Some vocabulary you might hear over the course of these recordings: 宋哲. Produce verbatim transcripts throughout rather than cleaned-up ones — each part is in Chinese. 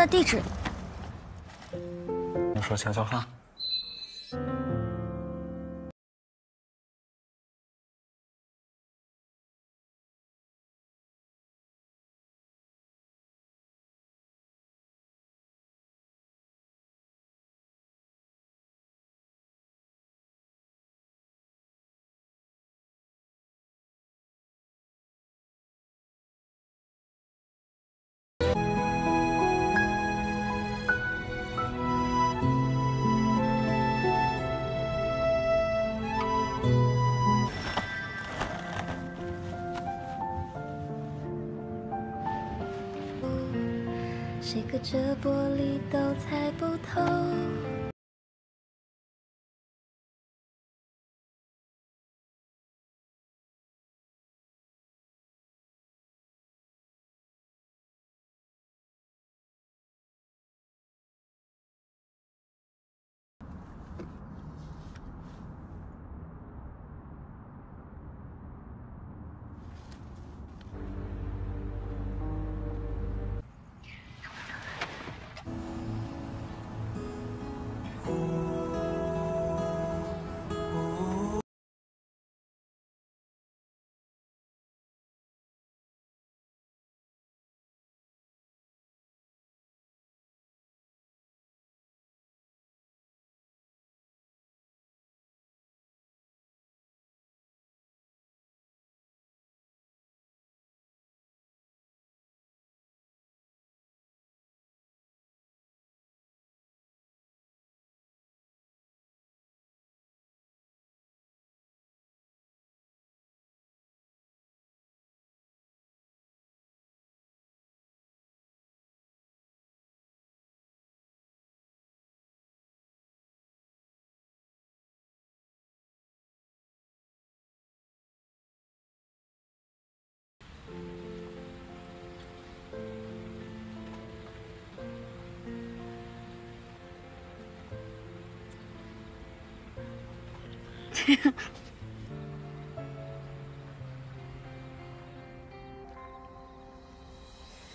的地址。你说悄悄话。谁隔着玻璃都猜不透。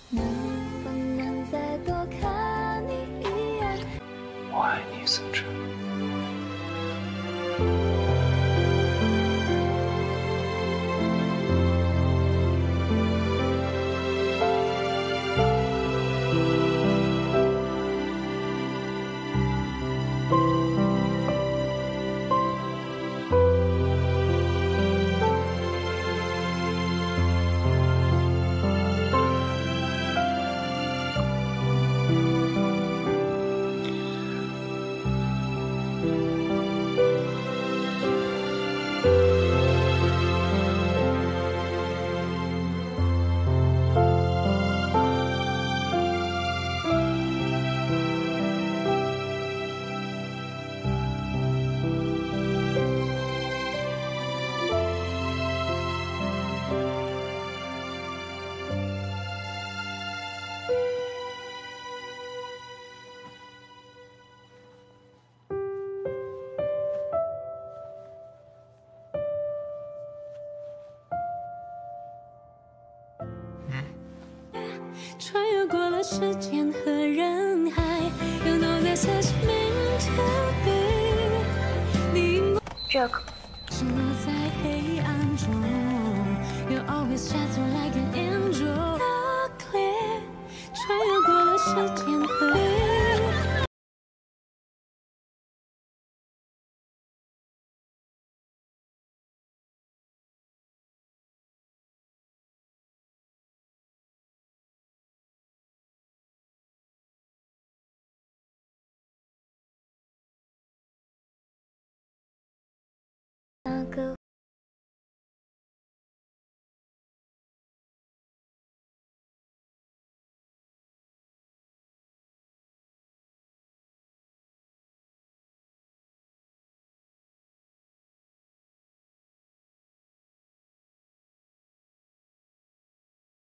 能不能再多看你一眼？我爱你，宋哲。穿越过了时间和人海 ，You know this is meant to be。你这个。沉默在黑暗中 ，You always shine so like an angel。穿越过了时间。